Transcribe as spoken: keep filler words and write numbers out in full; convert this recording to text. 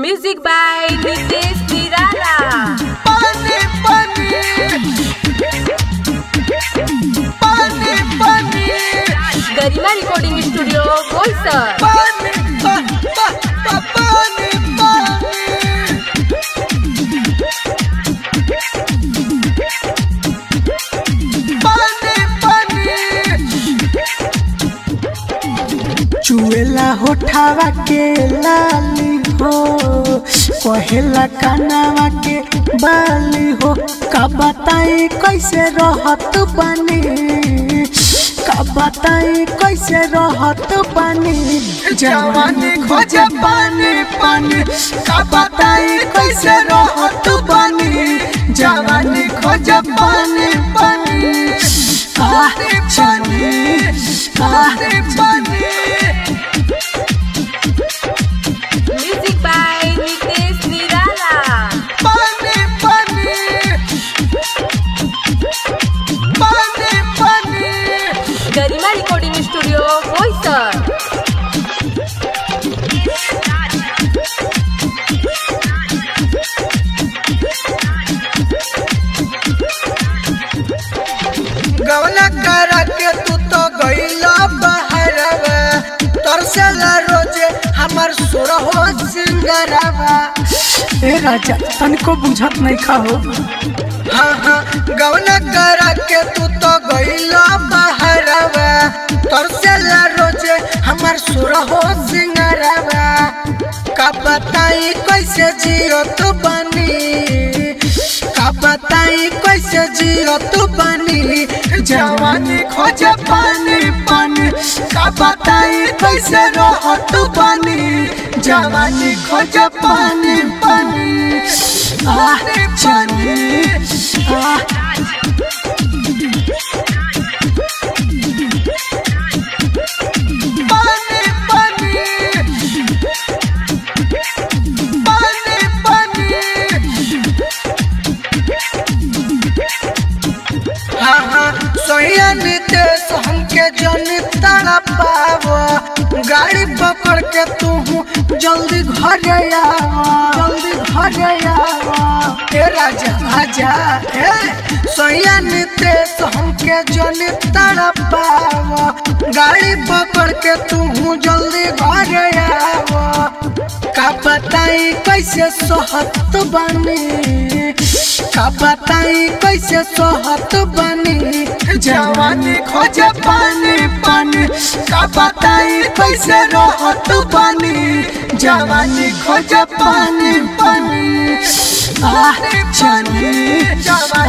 Music by Nitesh निराला। पानी पानी पानी पानी गरिमा रिकॉर्डिंग स्टूडियो बोईसर। पानी पानी पानी पानी चुएला होठावा के लाली हो कहेला कानावा के बाली हो का बताई कैसे रहत पानी का बताई कैसे रहत पानी जवानी खोजे पानी पानी का बताई कैसे रहत पानी जवानी खोजे पानी पानी काहे पानी काहे पानी गवना करा के तू तो गईला बहरवा तरसला रोजे हमार सुर हो सिंगरवा। ए राजा तनको बुझत नहीं खा हो। हां हां गवना करा के तू तो गईला बहरवा तरसला रोजे हमार सुर हो सिंगरवा का बताई कैसे जियो तू बनी का बताई कैसे जियो तू बनी जवानी खोजे पानी पानी का बताई कैसे रहो तू बनी जवानी खोजे पानी पानी आह जानी आह नितेश हमके जनता पावा गाड़ी पकड़ के तू जल्दी घर आवा जल्दी घर आवा। ए राजा राजा ए सोया नितेश हमके जनता पावा गाड़ी पकड़ के तू जल्दी घर आवा का बताई कैसे सोहत बनी का बताई कैसे सोहत बनी जवानी खोजे पानी पानी का बताई कैसे रहत पानी जवानी खोजे पानी पानी आह जानी।